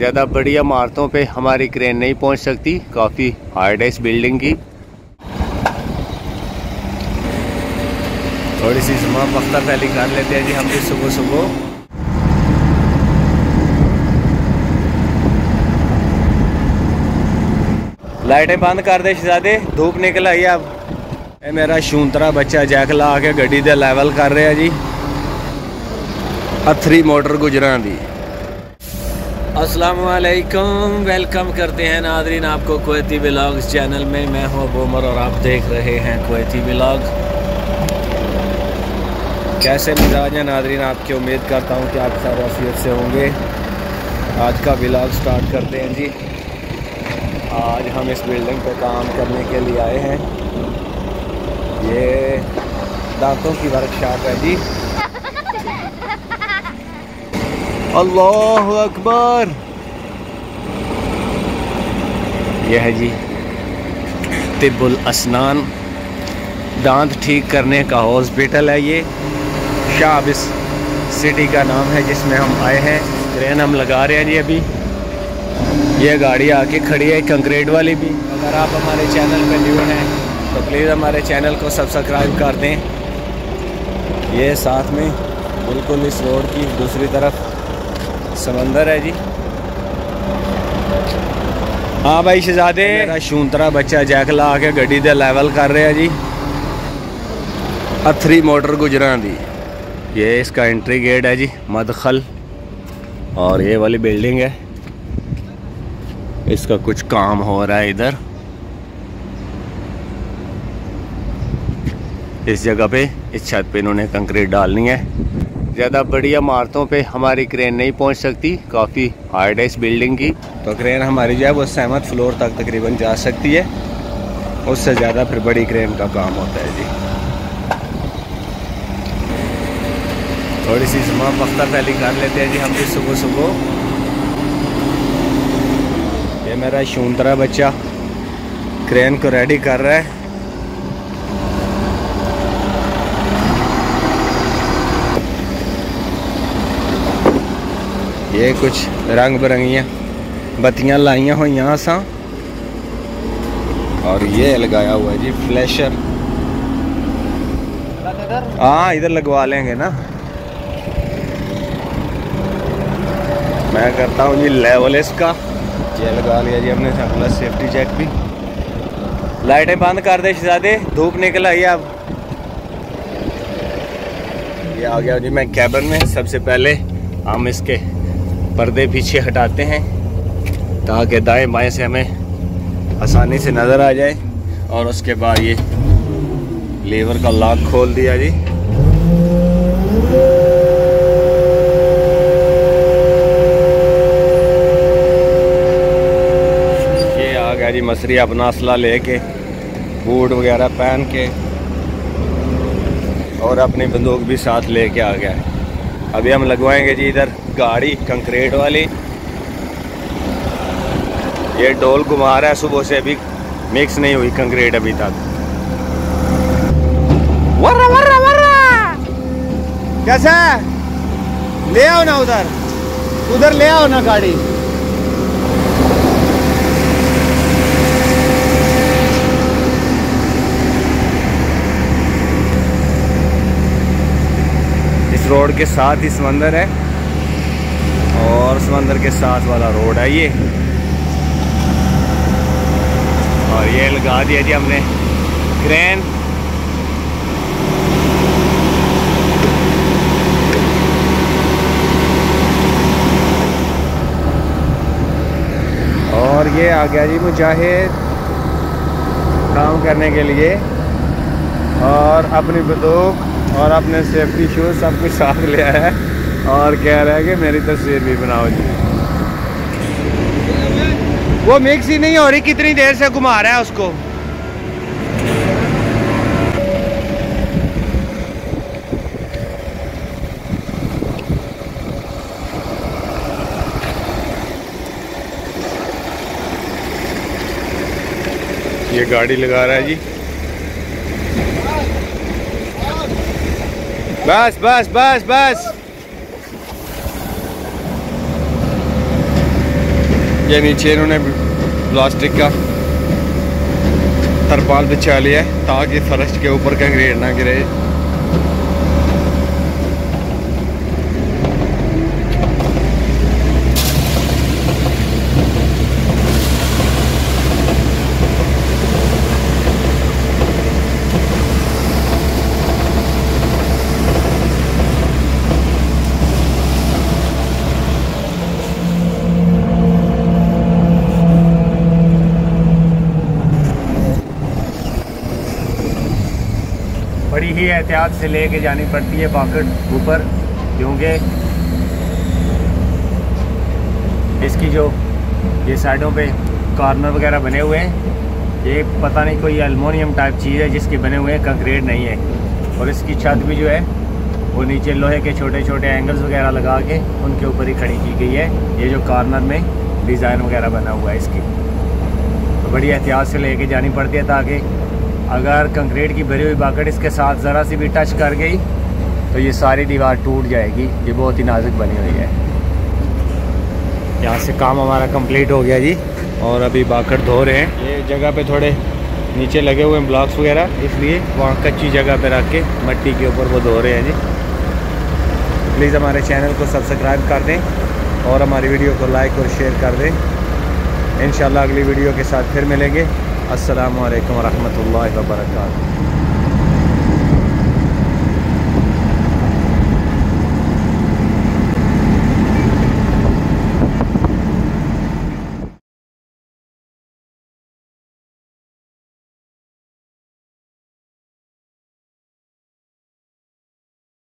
ज़्यादा बड़ी इमारतों पे हमारी क्रेन नहीं पहुंच सकती, काफ़ी हार्ड है इस बिल्डिंग की। थोड़ी सी सुबह वक्ता पहले कर लेते हैं जी हम भी सुबह सुबह। लाइटें बंद कर दे शहजादे, धूप निकल आई। अब मेरा शूंतरा बच्चा जैकला आके गड्डी दे लेवल कर रहा जी, अथरी मोटर गुजरा दी। अस्सलाम वालेकुम, वेलकम करते हैं नादरीन आपको कुवैती व्लॉग्स चैनल में। मैं हूं अब उमर और आप देख रहे हैं कुवैती व्लॉग। कैसे मिजाज है नादरीन आपकी, उम्मीद करता हूं कि आप सब खैरियत से होंगे। आज का व्लॉग स्टार्ट करते हैं जी। आज हम इस बिल्डिंग पर काम करने के लिए आए हैं, ये दांतों की वर्कशॉप है जी। अल्लाह अकबर, यह है जी तिब्बुल अस्नान, दांत ठीक करने का हॉस्पिटल है ये। शाबिस सिटी का नाम है जिसमें हम आए हैं। ट्रेन हम लगा रहे हैं जी अभी। ये गाड़ी आके खड़ी है कंक्रीट वाली भी। अगर आप हमारे चैनल पे न्यू हैं तो प्लीज़ हमारे चैनल को सब्सक्राइब कर दें। ये साथ में बिल्कुल इस रोड की दूसरी तरफ समंदर है जी। हाँ भाई शहजादे, मेरा शूंतरा बच्चा जैकला आके गड्डी दे लेवल कर रहा है जी, अथरी मोटर गुजरा दी। ये इसका एंट्री गेट है जी, मदखल, और ये वाली बिल्डिंग है। इसका कुछ काम हो रहा है इधर, इस जगह पे, इस छत पे इन्होंने कंक्रीट डालनी है। ज़्यादा बड़ी इमारतों पे हमारी क्रेन नहीं पहुंच सकती, काफ़ी हार्ड है इस बिल्डिंग की। तो क्रेन हमारी जो है वो 7 फ्लोर तक तकरीबन जा सकती है, उससे ज़्यादा फिर बड़ी क्रेन का काम होता है जी। थोड़ी सी सुबह पख्ता पहली कर लेते हैं जी हम भी सुबह सुबह। ये मेरा शूंतरा बच्चा क्रेन को रेडी कर रहा है। ये कुछ रंग बिरंगियाँ बत्तियाँ लाइया हुई यहाँ सा, और ये लगाया हुआ है जी फ्लैशर। हाँ इधर लगवा लेंगे ना। मैं करता हूँ जी लेवल इसका। ये लगा लिया जी हमने अपना सेफ्टी चेक भी। लाइटें बंद कर दे शहजादे, धूप निकल आई। अब ये आ गया जी मैं कैबिन में। सबसे पहले हम इसके पर्दे पीछे हटाते हैं ताकि दाएं बाएं से हमें आसानी से नज़र आ जाए, और उसके बाद ये लीवर का लॉक खोल दिया जी। मसरी अपना असला लेके, बूट वगैरह पहन के, और अपनी बंदूक भी साथ लेके आ गया है। अभी हम लगवाएंगे जी इधर गाड़ी कंक्रीट वाली। ये डोल घुमा रहा है, सुबह से अभी मिक्स नहीं हुई कंक्रीट अभी तक। वर्रा वर्रा वर्रा कैसा ले आओ ना, उधर उधर ले आओ ना गाड़ी। रोड के साथ ही समंदर है, और समंदर के साथ वाला रोड है ये। और ये लगा दिया जी हमने क्रेन। और ये आ गया जी मुजाहिद काम करने के लिए, और अपनी बंदूक और अपने सेफ्टी शूज़ सब कुछ साथ ले आया है, और कह रहा है कि मेरी तस्वीर भी बनाओ जी। वो मिक्स ही नहीं हो रही, कितनी देर से घुमा रहा है उसको। ये गाड़ी लगा रहा है जी। बस बस बस बस ये नीचे इन्होंने प्लास्टिक का तरपाल बिछा लिया है ताकि फर्श के ऊपर का ग्रेड ना गिरे। बड़ी ही एहतियात से लेके जानी पड़ती है बाकट ऊपर, क्योंकि इसकी जो ये साइडों पे कॉर्नर वगैरह बने हुए हैं, ये पता नहीं कोई एल्युमिनियम टाइप चीज़ है जिसके बने हुए हैं, कंक्रीट नहीं है। और इसकी छत भी जो है वो नीचे लोहे के छोटे छोटे एंगल्स वगैरह लगा के उनके ऊपर ही खड़ी की गई है। ये जो कॉर्नर में डिज़ाइन वगैरह बना हुआ है इसकी, तो बड़ी एहतियात से लेके जानी पड़ती है ताकि अगर कंक्रीट की भरी हुई बाकट इसके साथ ज़रा सी भी टच कर गई तो ये सारी दीवार टूट जाएगी। ये बहुत ही नाजुक बनी हुई है। यहाँ से काम हमारा कंप्लीट हो गया जी, और अभी बाकट धो रहे हैं। ये जगह पे थोड़े नीचे लगे हुए हैं ब्लॉक्स वगैरह, इसलिए वहाँ कच्ची जगह पे रख के मिट्टी के ऊपर वो धो रहे हैं जी। प्लीज़ हमारे चैनल को सब्सक्राइब कर दें और हमारी वीडियो को लाइक और शेयर कर दें। इंशाल्लाह अगली वीडियो के साथ फिर मिलेंगे। अस्सलामु अलैकुम वरहमतुल्लाहि वबरकातुहू।